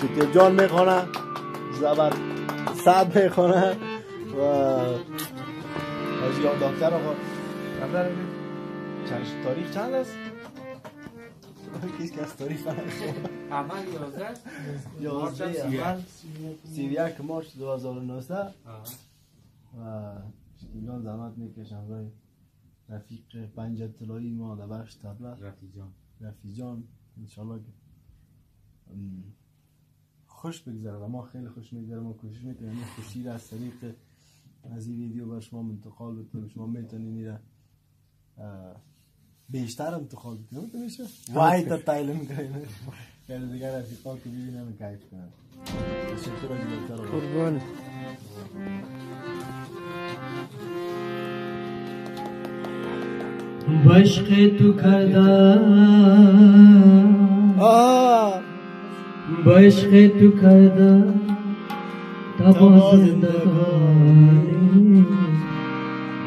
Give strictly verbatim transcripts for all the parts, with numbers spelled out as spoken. شیرجان میخونه، زبر صد میخونه و از یاد دکتر آقا دکتر چند تاریخ چند است؟ کیش کس تاریخ فرق عمل یازده سی و یک مارس دو هزار و نوزده و شیرجان زحمت میکشم برای رفیق پنج اطلاعی ما در بخش طبله رفیجان رفیجان انشالله که خوش بگذره و ما خیلی خوش میگذره. ما کوشش میکنیم این خوشی را از طریق از این ویدیو به شما منتقال بکنیم. شما میتونین این را بیشتر انتقال بکنیم میشه وای تا تایل میکنیم خیلی دیگر رفیقا که ببینم کیف کنم. تشکر از دکتر قربان. बश्क तू खदा बश्क तू खदा तबाज़दारी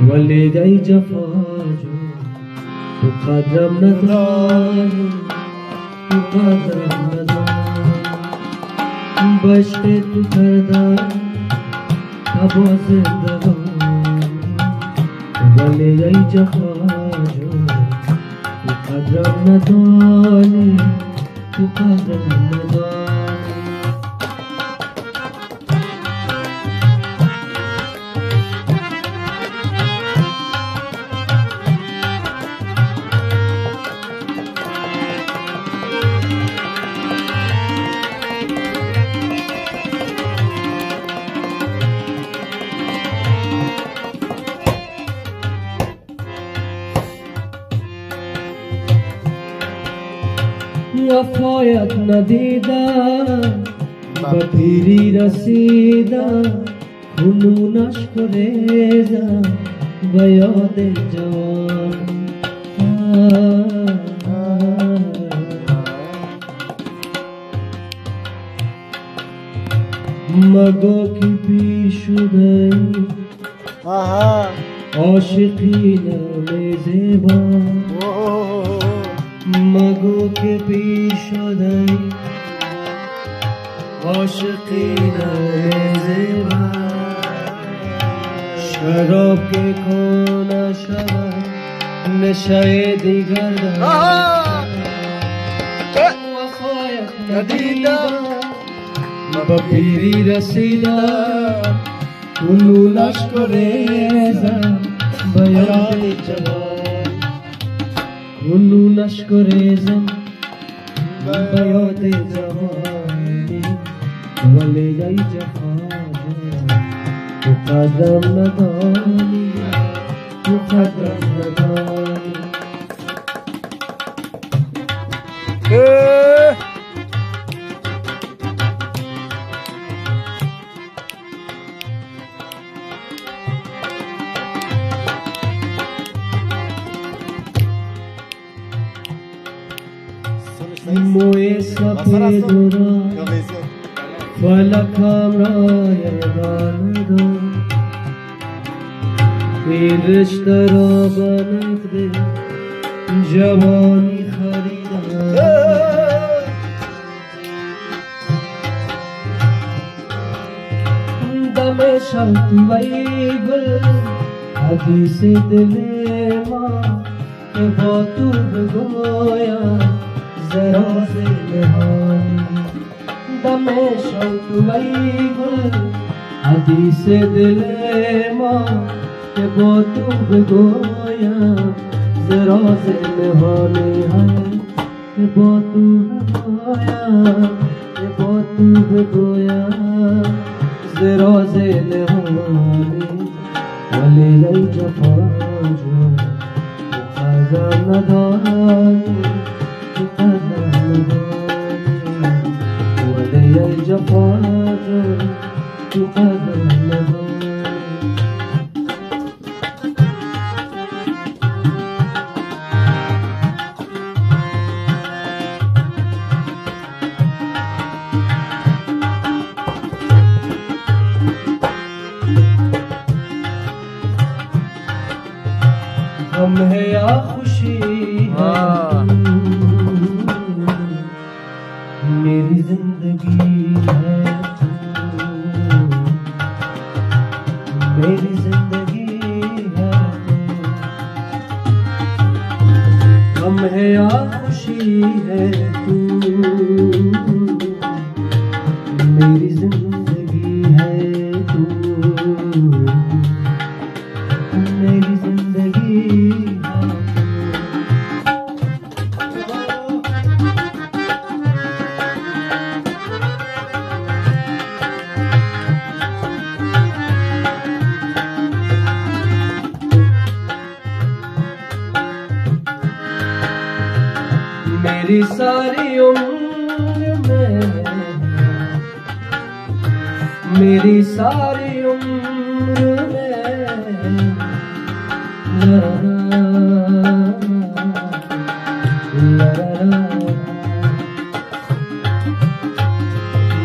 वले जाई जफाजो तू कदम न दानी तू कदम न दानी बश्क तू खदा तबाज़दारी वले जाई जफा رمضان تقاد رمضان वफायत न दीदा बफीरी रसीदा खुनून अश्क रेजा बयाद जवान मगो की पीशुदाई आशिकी नामे जेबा मगो के पेश दई आशिकी नज़ेबा शराब के खाना शराब नशाए दिगर वफायत न दीदा बफीरी रसीदा उलू लश्क रेजा बयान जवान उन्नु नश्करेजम बयादे जवानी वले जाई जवानी तू कदम न दानी तू कदम न दानी मोए सफेद रा फलक हमराय गानगा फिर रिश्ता रा बनक दे जवानी खरीदा दमे शब्द वही गुल हदीस दिले माँ के बातू गोया जरा से निहारी दमे शौक वही गुल हदीस दिले माँ के बोतुब गोया जरा से निहारी है के बोतुब गोया के बोतुब गोया जरा से निहारी वले जाई जफाजो खजान दानी tu kadam मेरी जिंदगी महया खुशी है तू, मेरी जिंदगी है तू, मेरी जिंदगी है मेरी सारी उम्र में, मेरी सारी उम्र में ला ला ला ला,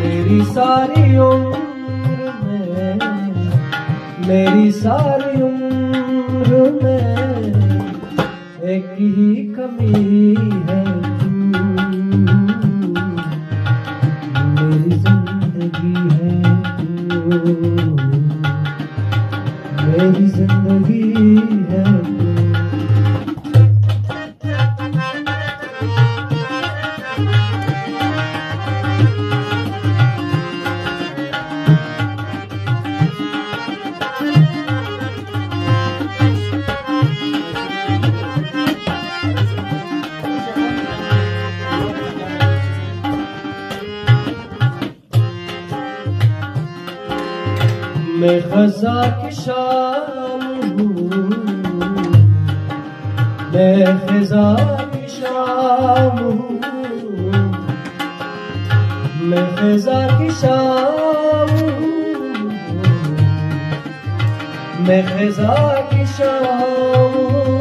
मेरी सारी उम्र में, मेरी सारी उम्र में एक ही कमी है, मेरी जिंदगी है। मैं खजा की शाम हूँ, मैं खजा की शाम हूँ, मैं खजा की शाम हूँ, मैं खजा की शाम हूँ,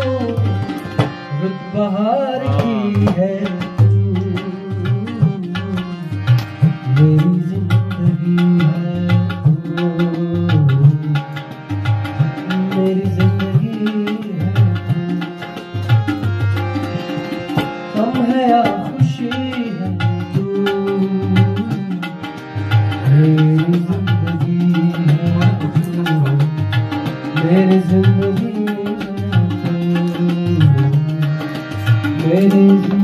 रुत बहार की है मेरी जिंदगी है, मेरी जिंदगी है। कम है या खुशी है तू, मेरी जिंदगी है तू, मेरी जिंदगी है तू, मेरी